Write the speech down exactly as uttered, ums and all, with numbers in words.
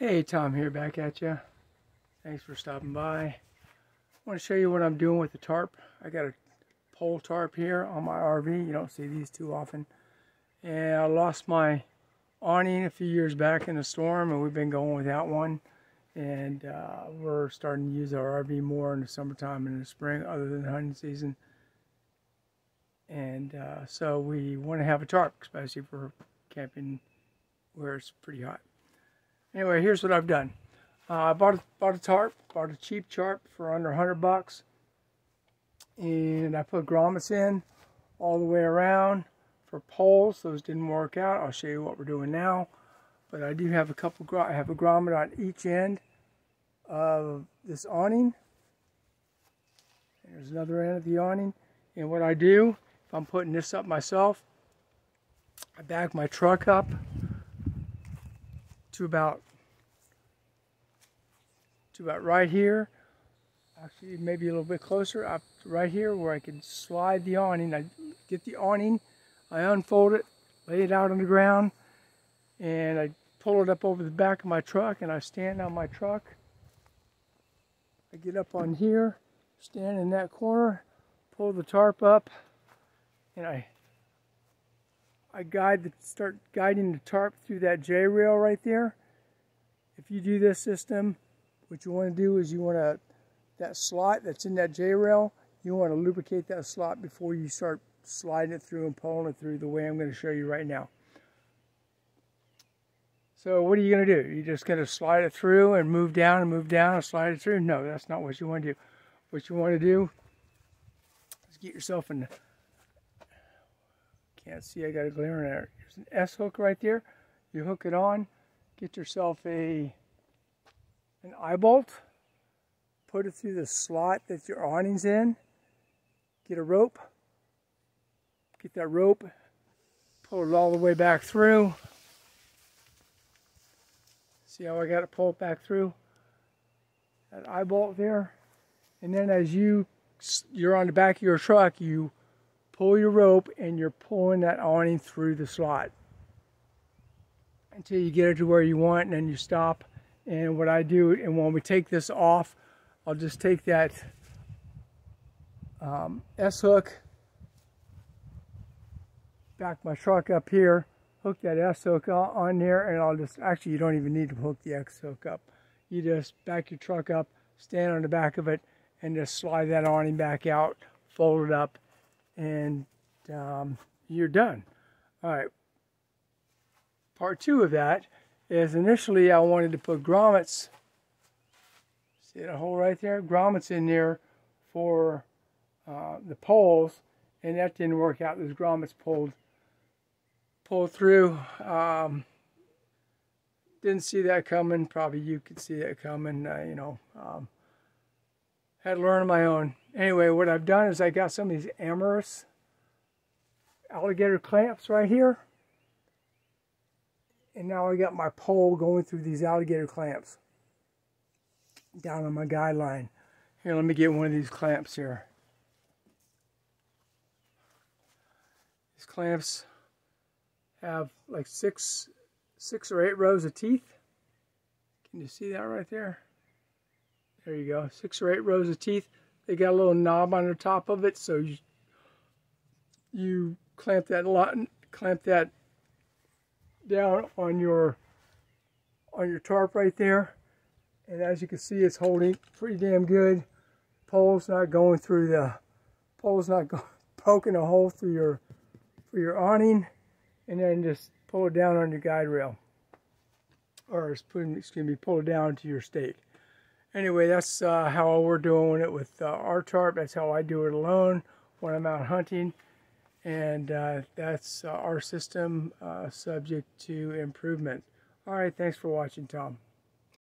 Hey, Tom here, back at you. Thanks for stopping by. I want to show you what I'm doing with the tarp. I got a pole tarp here on my R V. You don't see these too often. And I lost my awning a few years back in a storm, and we've been going without one. And uh, we're starting to use our R V more in the summertime and in the spring, other than hunting season. And uh, so we want to have a tarp, especially for camping where it's pretty hot. Anyway, here's what I've done. Uh, I bought a, bought a tarp, bought a cheap tarp for under a hundred bucks. And I put grommets in all the way around for poles. Those didn't work out. I'll show you what we're doing now. But I do have a couple, I have a grommet on each end of this awning. There's another end of the awning. And what I do, if I'm putting this up myself, I back my truck up to about to about right here, actually maybe a little bit closer, up right here where I can slide the awning. I get the awning, I unfold it, lay it out on the ground, and I pull it up over the back of my truck, and I stand on my truck. I get up on here, stand in that corner, pull the tarp up, and I I guide the, start guiding the tarp through that J-rail right there. If you do this system, what you want to do is you want to, that slot that's in that J-rail, you want to lubricate that slot before you start sliding it through and pulling it through the way I'm going to show you right now. So what are you going to do? You're just going to slide it through and move down and move down and slide it through? No, that's not what you want to do. What you want to do is get yourself in the, can't see, I got a glare in there. There's an S-hook right there. You hook it on, get yourself a an eye bolt, put it through the slot that your awning's in, get a rope, get that rope, pull it all the way back through. See how I got it pulled back through? That eye bolt there. And then as you, you're on the back of your truck, you pull your rope and you're pulling that awning through the slot until you get it to where you want, and then you stop. And what I do, and when we take this off, I'll just take that um, S-hook, back my truck up here, hook that S-hook on there, and I'll just, actually you don't even need to hook the S-hook up. You just back your truck up, stand on the back of it, and just slide that awning back out, fold it up, and um, you're done. All right, part two of that is initially I wanted to put grommets, see the hole right there, grommets in there for uh, the poles, and that didn't work out. Those grommets pulled pulled through. Um, didn't see that coming, probably you could see that coming, uh, you know, um, had to learn on my own. Anyway, what I've done is I got some of these Amur alligator clamps right here. And now I got my pole going through these alligator clamps down on my guide line. Here, let me get one of these clamps here. These clamps have like six, six or eight rows of teeth. Can you see that right there? There you go, six or eight rows of teeth. They got a little knob on the top of it, so you, you clamp that lot, clamp that down on your on your tarp right there, and as you can see, it's holding pretty damn good. Pole's not going through the pole's not go, poking a hole through your for your awning, and then just pull it down on your guide rail, or excuse me, pull it down to your stake. Anyway, that's uh, how we're doing it with uh, our tarp. That's how I do it alone when I'm out hunting. And uh, that's uh, our system, uh, subject to improvement. All right, thanks for watching, Tom.